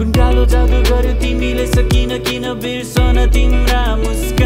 Kun galo jadu garyo timile sakina kina birsana timra muska.